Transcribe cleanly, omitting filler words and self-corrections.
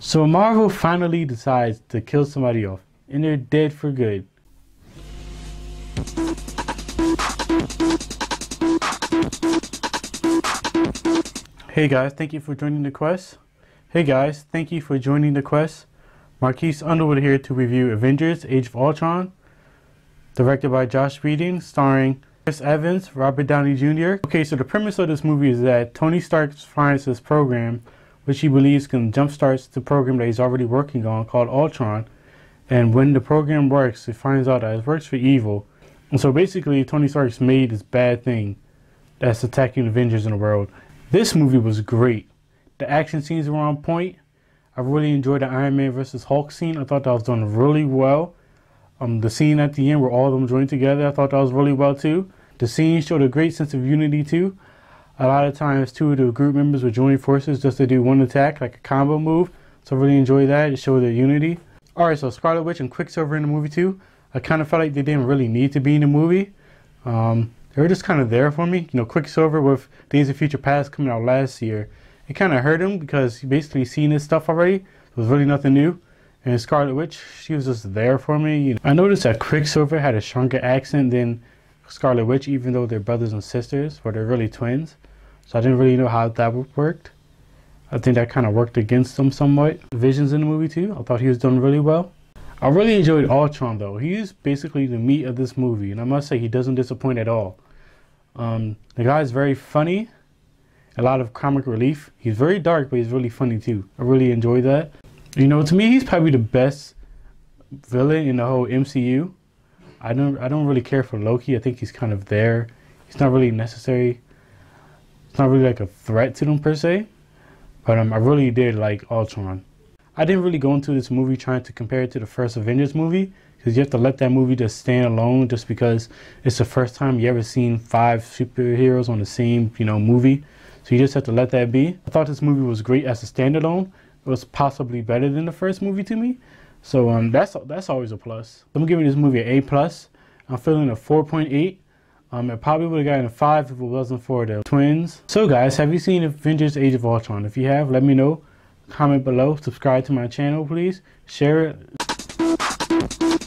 So Marvel finally decides to kill somebody off, and they're dead for good. Hey guys, thank you for joining the quest. Marques Underwood here to review Avengers Age of Ultron, directed by Josh Reading, starring Chris Evans, Robert Downey Jr. Okay, so the premise of this movie is that Tony Stark finds his program, which he believes can jumpstart the program that he's already working on called Ultron. And when the program works, he finds out that it works for evil. And so basically, Tony Stark's made this bad thing that's attacking Avengers in the world. This movie was great. The action scenes were on point. I really enjoyed the Iron Man versus Hulk scene. I thought that was done really well. The scene at the end where all of them joined together, I thought that was really well too. The scene showed a great sense of unity too. A lot of times two of the group members would join forces just to do one attack, like a combo move. So I really enjoyed that. It showed their unity. Alright, so Scarlet Witch and Quicksilver in the movie too. I kind of felt like they didn't really need to be in the movie. They were just kind of there for me. You know, Quicksilver with Days of Future Past coming out last year, it kind of hurt him because he basically seen this stuff already. It was really nothing new. And Scarlet Witch, she was just there for me. You know, I noticed that Quicksilver had a stronger accent than Scarlet Witch, even though they're brothers and sisters, but they're really twins. So I didn't really know how that worked. I think that kind of worked against them somewhat. Vision's in the movie too. I thought he was done really well. I really enjoyed Ultron though. He is basically the meat of this movie, and I must say he doesn't disappoint at all. The guy's very funny. A lot of comic relief. He's very dark, but he's really funny too. I really enjoyed that. You know, to me, he's probably the best villain in the whole MCU. I don't really care for Loki. I think he's kind of there. He's not really necessary. It's not really like a threat to them per se. But I really did like Ultron. I didn't really go into this movie trying to compare it to the first Avengers movie, because you have to let that movie just stand alone just because it's the first time you ever seen 5 superheroes on the same, you know, movie. So you just have to let that be. I thought this movie was great as a standalone. It was possibly better than the first movie to me. So that's always a plus. I'm giving this movie an A+. I'm feeling a 4.8. It probably would have gotten a 5 if it wasn't for the twins. So guys, have you seen Avengers Age of Ultron? If you have, let me know. Comment below. Subscribe to my channel, please. Share it.